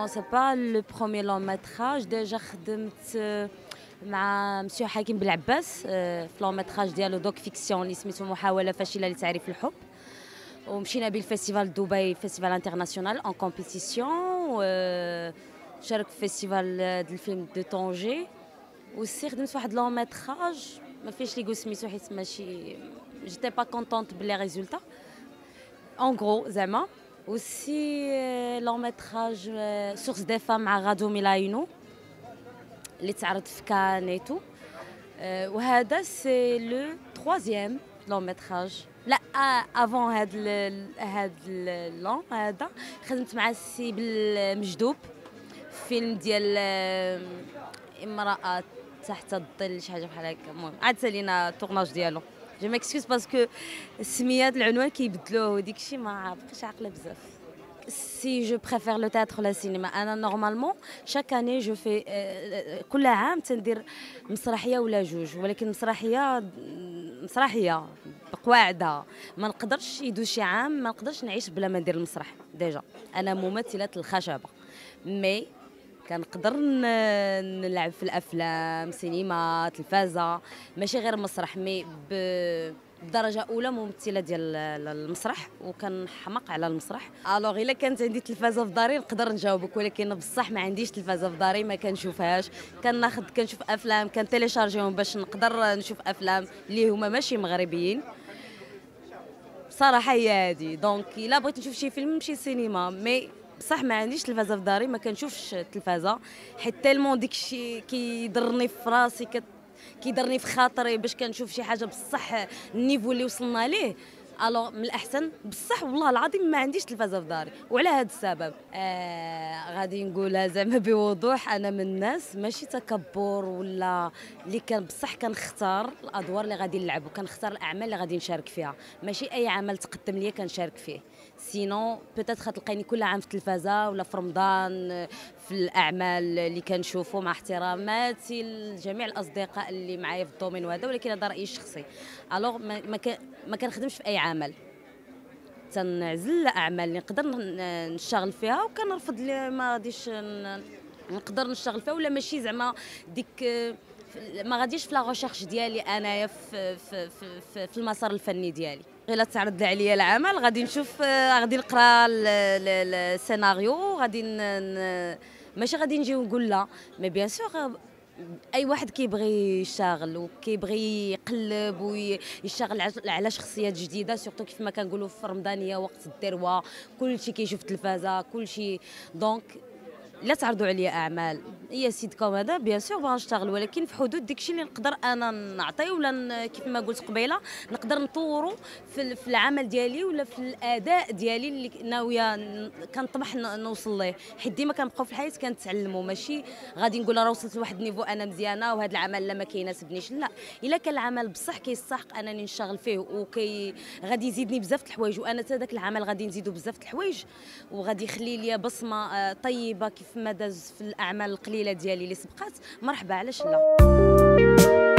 Non, c'est pas le premier long métrage. Déjà, j'ai مع مسيو حكيم بلعباس في لوميتراج ديالو دوك فيكسيون اللي سميتو محاوله فاشله لتعريف الحب، ومشينا بالفيستيفال دبي فيستيفال انترناسيونال اون كومبيتيسيون، شارك في فيستيفال ديال الفيلم دو طونجي، وخدمت واحد لوميتراج ما فيهش لي غو سميتو حيت ماشي جيتي با كونتونت بلي ريزولتا اون غرو زعما. وسي لوميتراج سورس دي فام مع غادو ميلاينو اللي تعرض في كانيتو، وهذا سي لو ثرويام لون ميتراج. لا افون هاد اللون هذا خدمت مع السي بالمجدوب فيلم ديال امراه تحت الظل شي حاجه بحال هكا. المهم عاد سالينا التورناج ديالو. جو ميكسكوز باسكو السميات العنوان كيبدلوه وديك الشيء ما بقيتش عاقله بزاف. Si je préfère le théâtre ou le cinéma, normalement, chaque année, je fais. كل عام تندير مسرحية ولا جوج، ولكن مسرحية بقواعدها، ما نقدرش يدوز شي عام ما نقدرش نعيش بلا ما ندير المسرح. ديجا أنا ممثلة الخشبة، مي كنقدر نلعب في الأفلام، سينما، تلفازة، ماشي غير مسرح، مي بدرجه اولى ممثله ديال المسرح وكنحماق على المسرح. الوغ الا كانت عندي تلفازه في داري نقدر نجاوبك، ولكن بصح ما عنديش تلفازه في داري، ما كنشوفهاش، كنشوف افلام، كنتيليشارجيهم باش نقدر نشوف افلام اللي هما ماشي مغربيين. صراحه هي هادي. دونك الا بغيت نشوف شي فيلم نمشي سينما، مي بصح ما عنديش تلفازه في داري، ما كنشوفش التلفازه حيت تالمون داكشي كيضرني في راسي، كيدرني في خاطري باش كنشوف شي حاجه بصح النيفو اللي وصلنا ليه. الو من الاحسن بصح والله العظيم ما عنديش تلفازه في داري، وعلى هذا السبب غادي نقولها زعما بوضوح، انا من الناس ماشي تكبر ولا اللي كان بصح كنختار الادوار اللي غادي نلعب وكنختار الاعمال اللي غادي نشارك فيها، ماشي اي عمل تقدم ليا كنشارك فيه. سينو بوتيت غتلقيني كل عام في التلفازه ولا في رمضان في الاعمال اللي كنشوفو، مع احتراماتي لجميع الاصدقاء اللي معايا في الدومين وهذا، ولكن هذا رايي الشخصي. الوغ ما كنخدمش في اي عمل، تنعزل الاعمال اللي نقدر نشتغل فيها وكنرفض اللي ما غاديش نقدر نشتغل فيها، ولا ماشي زعما ديك ما غاديش في لا ريشيرش ديالي انايا في المسار الفني ديالي. غير تعرض عليا العمل غادي نشوف، غادي نقرا السيناريو، غادي ماشي غادي نجي ونقول لا. مي بيان سور اي واحد كيبغي يشتغل وكيبغي يقلب ويشتغل على شخصيات جديده، سورتو كيف ما كنقولوا في رمضانيه وقت الذروه كلشي كيشوف التلفازه كلشي. دونك لا تعرضوا عليا اعمال هي سيدكم هذا بيان سور بغا نشتغل، ولكن في حدود داكشي اللي نقدر انا نعطيه، ولا كيف ما قلت قبيله نقدر نطورو في العمل ديالي ولا في الاداء ديالي اللي ناويه كنطمح نوصل ليه. حيت ديما كنبقاو في الحياه كنتعلموا، ماشي غادي نقول راه وصلت لواحد النيفو انا مزيانه وهذا العمل لا ما كيناسبنيش، لا. الا كان العمل بصح كيستحق انني نشتغل فيه وكي غادي يزيدني بزاف د الحوايج، وانا حتى داك العمل غادي نزيدو بزاف د الحوايج وغادي يخلي لي بصمه طيبه كيف ما داز في الأعمال القليلة ديالي اللي سبقات، مرحبا علاش لا.